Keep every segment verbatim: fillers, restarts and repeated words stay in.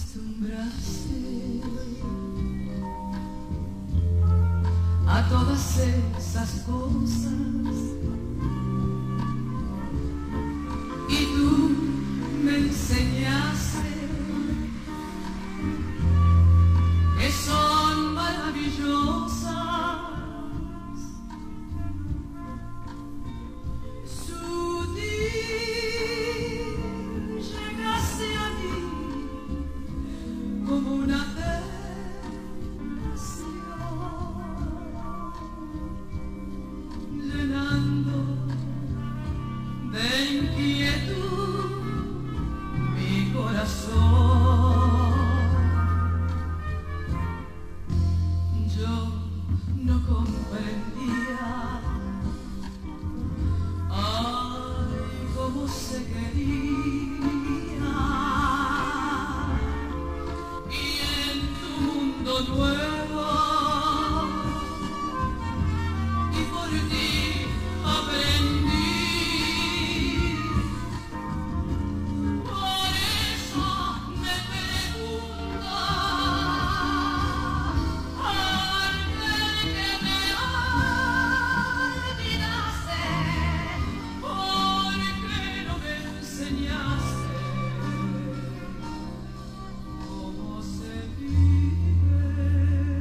acostumbraste a todas esas cosas y tú me enseñaste que son maravillosas. Yo no comprendía, ay, cómo se quería, y en tu mundo nuevo, y por ti aprendí, por eso me pregunto, ¿por qué me olvidaste? ¿Por qué no me enseñaste cómo se vive sin ti?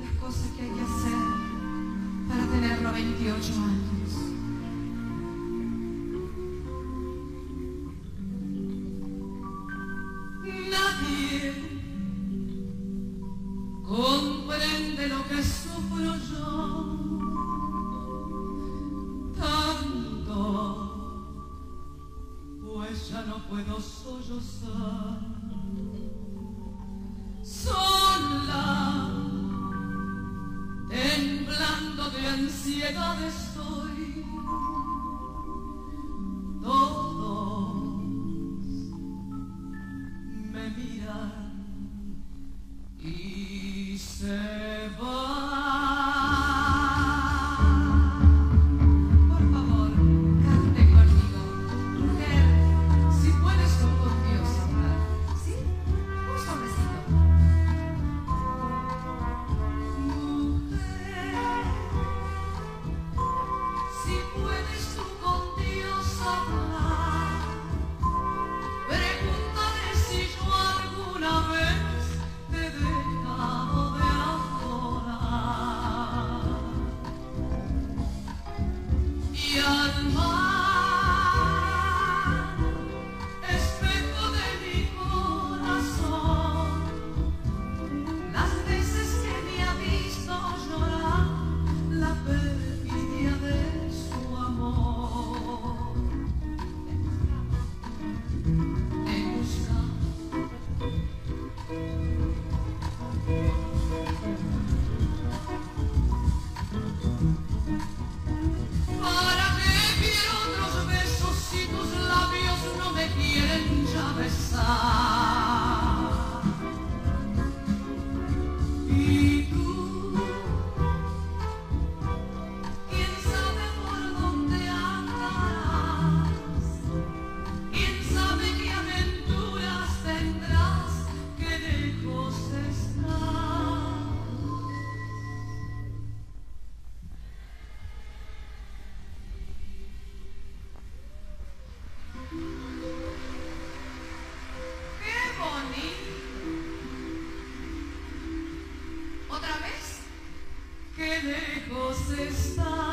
Las cosas que hay que hacer para tenerlo veintiocho años. Nadie comprende lo que sufro yo tanto, pues ya no puedo sollozar sola, temblando de ansiedad estoy. Y se va. Por favor, cante conmigo. Mujer, si puedes con conmigo soplar, ¿sí? Un sobrecito. Mujer, si puedes tú contigo soplar, pregúntale si yo alguna vez. Otra vez, qué lejos está.